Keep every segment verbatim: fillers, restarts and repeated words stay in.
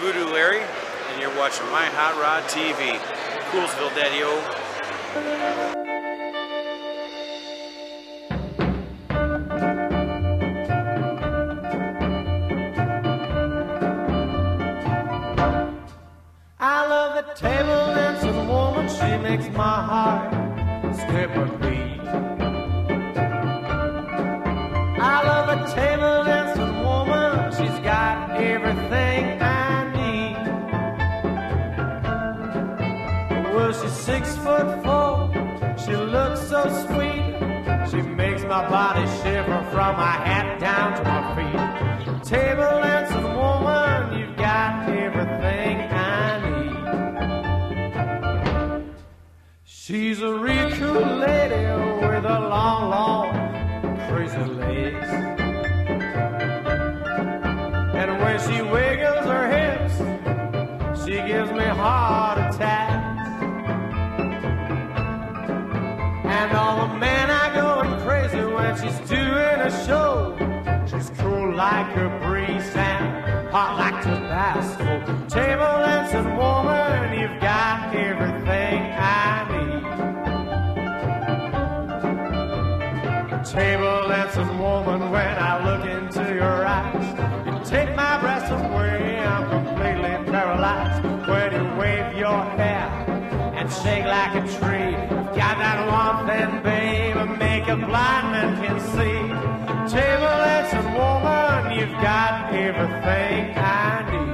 Voodoo Larry, and you're watching My Hot Rod T V, Coolsville, Daddy-O. Table dancing woman, she makes my heart skip a beat. I love a table dancing woman, she's got everything I need. Well, she's six foot four, she looks so sweet. She makes my body shiver from my hat down to my feet. Table dancing woman, you've got everything I need. She's a real cool lady with a long, long, crazy legs. And when she wiggles her hips, she gives me heart attacks. And all the men are going crazy when she's doing a show. She's cool like a breeze and hot like Tabasco. Table dancing woman, you've got everything I need. Table dancing woman, when I look into your eyes, you take my breath away, I'm completely paralyzed. When you wave your hair and shake like a tree, you've got that warmth and babe, make a blind man can see. Table dancing woman, you've got everything I need.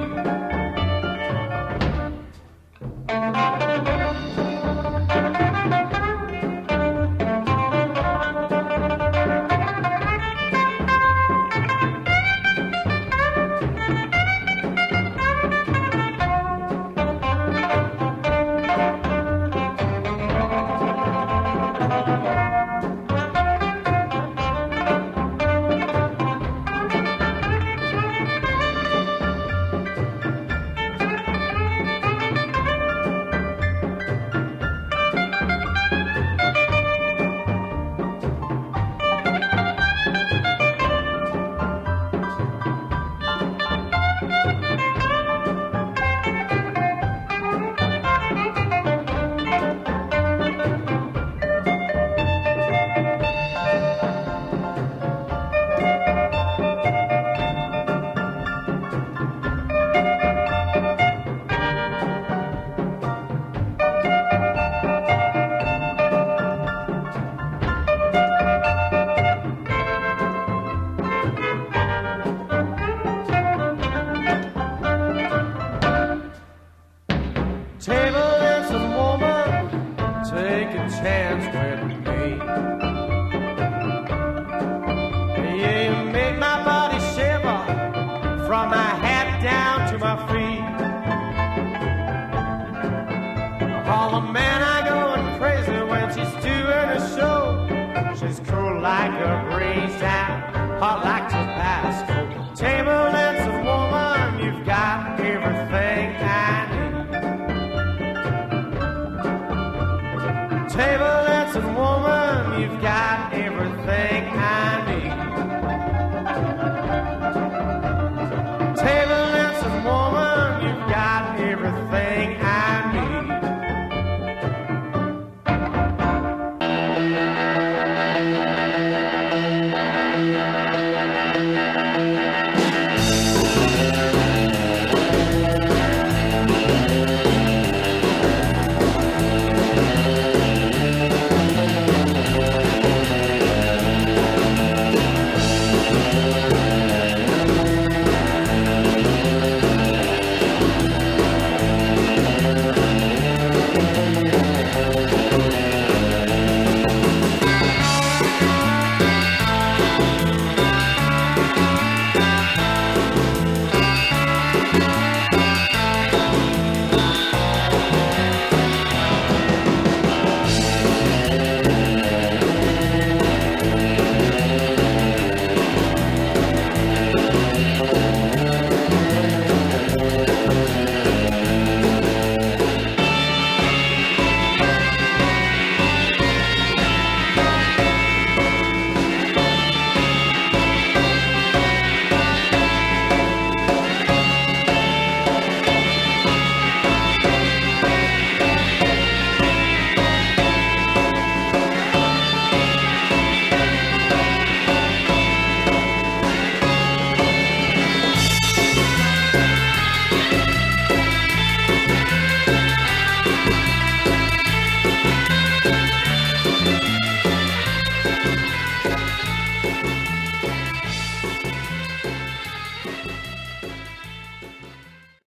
Chance with me. Yeah, you make my body shiver from my head down to my feet. All the men are going crazy when she's doing a show. She's cool like a breeze and hot like Tabasco. Table dancing woman, you've got everything I